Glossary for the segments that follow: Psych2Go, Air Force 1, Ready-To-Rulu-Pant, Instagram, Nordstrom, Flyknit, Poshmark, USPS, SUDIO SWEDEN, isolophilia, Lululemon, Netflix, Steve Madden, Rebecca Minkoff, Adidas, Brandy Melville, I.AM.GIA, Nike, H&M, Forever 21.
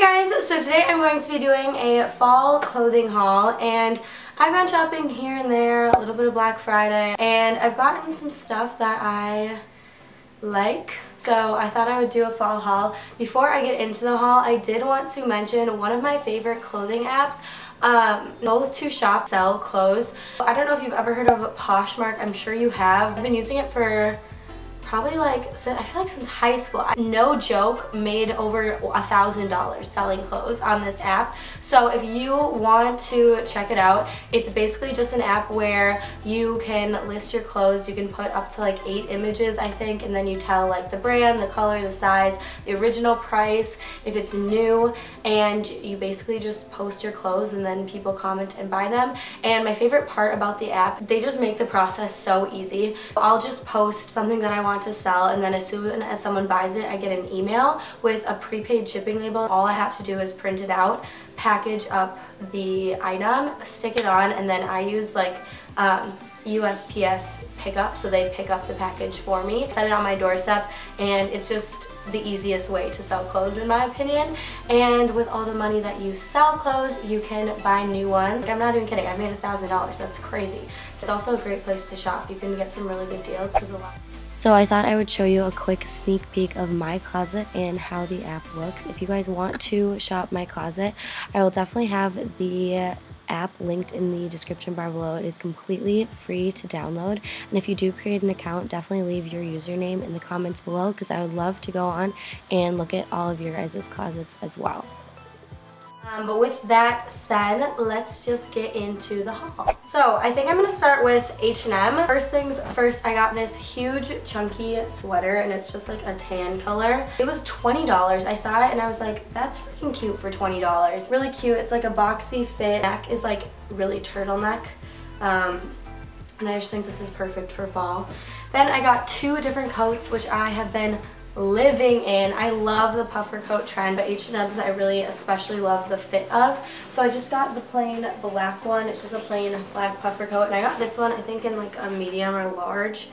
Hey guys, so today I'm going to be doing a fall clothing haul, and I've gone shopping here and there, a little bit of Black Friday, and I've gotten some stuff that I like. So I thought I would do a fall haul. Before I get into the haul, I did want to mention one of my favorite clothing apps. Both to shop, sell clothes. I don't know if you've ever heard of Poshmark. I'm sure you have. I've been using it for probably since high school. No joke, made over $1,000 selling clothes on this app. So if you want to check it out, it's basically just an app where you can list your clothes. You can put up to like 8 images, I think, and then you tell like the brand, the color, the size, the original price, if it's new, and you basically just post your clothes and then people comment and buy them. And my favorite part about the app, they just make the process so easy. I'll just post something that I want to sell, and then as soon as someone buys it, I get an email with a prepaid shipping label. All I have to do is print it out, package up the item, stick it on, and then I use like USPS pickup, so they pick up the package for me, set it on my doorstep, and it's just the easiest way to sell clothes in my opinion. And with all the money that you sell clothes, you can buy new ones. Like, I'm not even kidding, I made $1,000, that's crazy. So it's also a great place to shop. You can get some really good deals because a lot. So I thought I would show you a quick sneak peek of my closet and how the app looks. If you guys want to shop my closet, I will definitely have the app linked in the description bar below. It is completely free to download, and if you do create an account, definitely leave your username in the comments below because I would love to go on and look at all of your guys' closets as well. But with that said, let's just get into the haul. So I think I'm going to start with H&M. First things first, I got this huge chunky sweater, and it's just like a tan color. It was $20. I saw it and I was like, that's freaking cute for $20. Really cute. It's like a boxy fit. Neck is like really turtleneck. And I just think this is perfect for fall. Then I got 2 different coats, which I have been living in. I love the puffer coat trend, but H&M's I really especially love the fit of. So I just got the plain black one. It's just a plain black puffer coat, and I got this one I think in like a medium or large.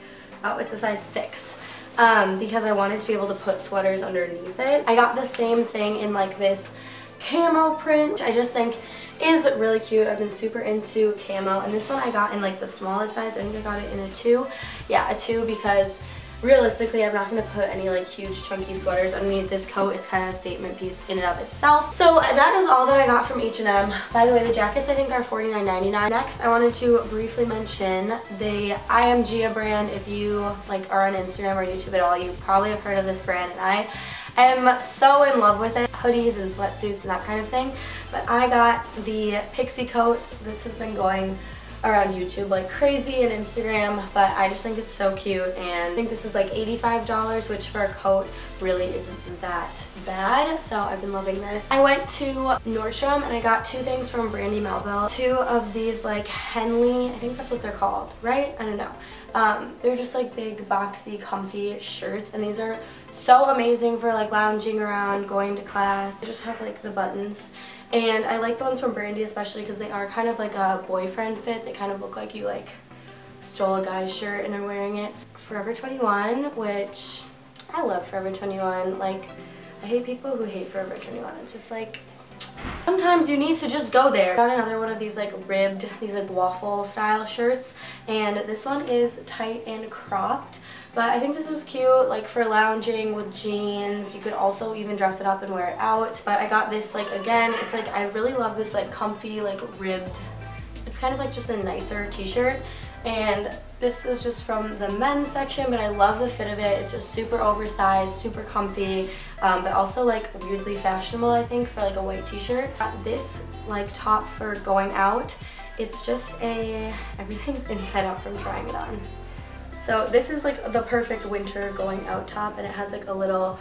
Oh, it's a size 6 because I wanted to be able to put sweaters underneath it. I got the same thing in like this camo print, which I just think is really cute. I've been super into camo, and this one I got in like the smallest size. I think I got it in a 2. Yeah, a 2, because realistically, I'm not going to put any like huge chunky sweaters underneath this coat. It's kind of a statement piece in and of itself. So that is all that I got from H&M. By the way, the jackets I think are $49.99. Next, I wanted to briefly mention the I.AM.GIA brand. If you like are on Instagram or YouTube at all, you probably have heard of this brand, and I am so in love with it. Hoodies and sweatsuits and that kind of thing. But I got the Pixie coat. This has been going around YouTube like crazy and Instagram, but I just think it's so cute, and I think this is like $85, which for a coat really isn't that bad, so I've been loving this. I went to Nordstrom and I got 2 things from Brandy Melville. 2 of these like Henley, I think that's what they're called, right? I don't know. They're just like big boxy comfy shirts, and these are so amazing for like lounging around, going to class. They just have like the buttons, and I like the ones from Brandy especially because they are kind of like a boyfriend fit. They kind of look like you like stole a guy's shirt and are wearing it. Forever 21, which I love Forever 21. Like, I hate people who hate Forever 21. It's just like, sometimes you need to just go there. Got another one of these like ribbed, these like waffle style shirts, and this one is tight and cropped. But I think this is cute, like for lounging with jeans. You could also even dress it up and wear it out. But I got this like, again, it's like, I really love this like comfy, like ribbed. It's kind of like just a nicer t-shirt. And this is just from the men's section, but I love the fit of it. It's just super oversized, super comfy, but also like weirdly fashionable, I think, for like a white t-shirt. Got this like top for going out. It's just a, everything's inside out from trying it on. So this is like the perfect winter going out top, and it has like a little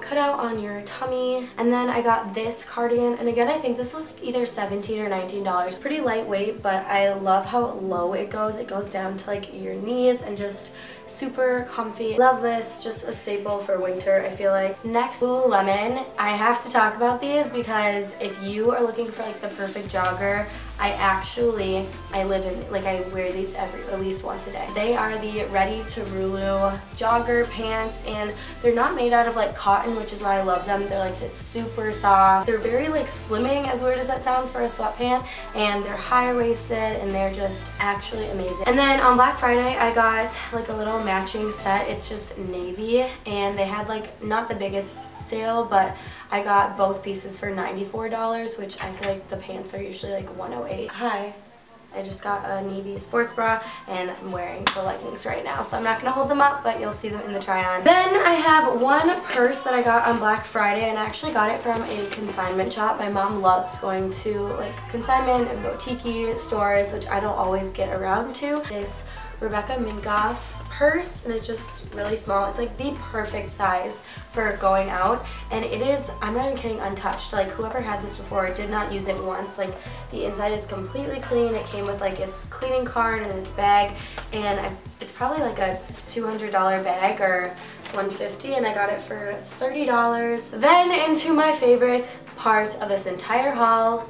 cutout on your tummy. And then I got this cardigan, and again I think this was like either $17 or $19. Pretty lightweight, but I love how low it goes. It goes down to like your knees and just super comfy. Love this, just a staple for winter, I feel like. Next, Lululemon. I have to talk about these because if you are looking for like the perfect jogger, I live in, like, I wear these at least once a day. They are the Ready to Rulu jogger pants, and they're not made out of like cotton, which is why I love them. They're like this super soft. They're very like slimming, as weird as that sounds for a sweatpant, and they're high-waisted, and they're just actually amazing. And then on Black Friday, I got like a little matching set. It's just navy, and they had like not the biggest sale, but I got both pieces for $94, which I feel like the pants are usually like $108. Hi. I just got a navy sports bra, and I'm wearing the leggings right now, so I'm not gonna hold them up, but you'll see them in the try-on. Then I have one purse that I got on Black Friday, and I actually got it from a consignment shop. My mom loves going to like consignment and boutique stores, which I don't always get around to. This Rebecca Minkoff purse, and it's just really small. It's like the perfect size for going out, and it is, I'm not even kidding, untouched. Like, whoever had this before did not use it once. Like, the inside is completely clean. It came with like its cleaning card and its bag, and it's probably like a $200 bag or $150, and I got it for $30. Then into my favorite part of this entire haul,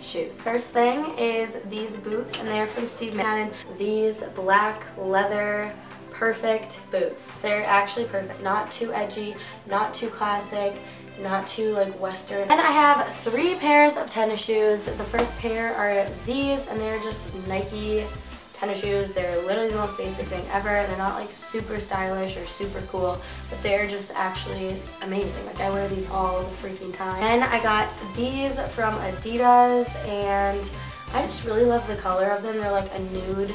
shoes. First thing is these boots, and they're from Steve Madden. These black leather perfect boots. They're actually perfect. It's not too edgy, not too classic, not too like Western. And I have three pairs of tennis shoes. The first pair are these, and they're just Nike tennis shoes. They're literally the most basic thing ever, and they're not like super stylish or super cool, but they're just actually amazing. Like, I wear these all the freaking time. Then I got these from Adidas, and I just really love the color of them. They're like a nude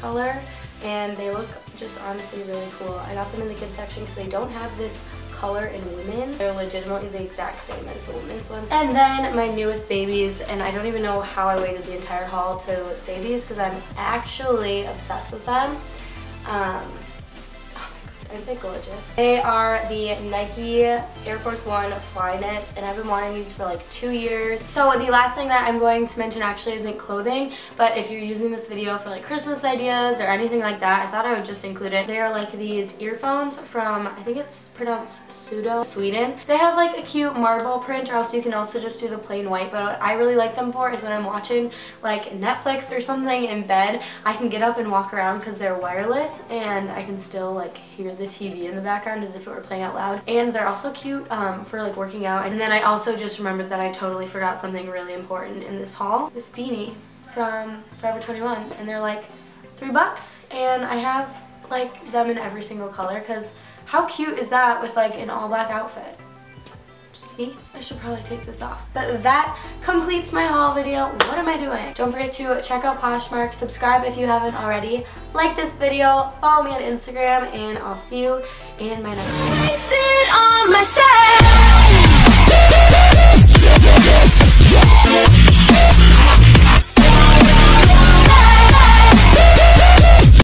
color, and they look just honestly really cool. I got them in the kids section because they don't have this color in women's. They're legitimately the exact same as the women's ones. And then my newest babies, and I don't even know how I waited the entire haul to say these because I'm actually obsessed with them. Oh my god, aren't they gorgeous? They are the Nike Air Force One Flyknits, and I've been wanting these for like 2 years. So the last thing that I'm going to mention actually isn't clothing, but if you're using this video for like Christmas ideas or anything like that, I thought I would just include it. They are like these earphones from, I think it's pronounced Sudio Sweden. They have like a cute marble print, or else you can also just do the plain white, but what I really like them for is when I'm watching like Netflix or something in bed, I can get up and walk around because they're wireless, and I can still like hear the TV in the background as if it were playing out loud. And they're also cute for like working out. And then I also just remembered that I totally forgot something really important in this haul. This beanie from Forever 21, and they're like $3, and I have like them in every single color because how cute is that with like an all black outfit? I should probably take this off. But that completes my haul video. What am I doing? Don't forget to check out Poshmark, subscribe if you haven't already, like this video, follow me on Instagram, and I'll see you in my next video.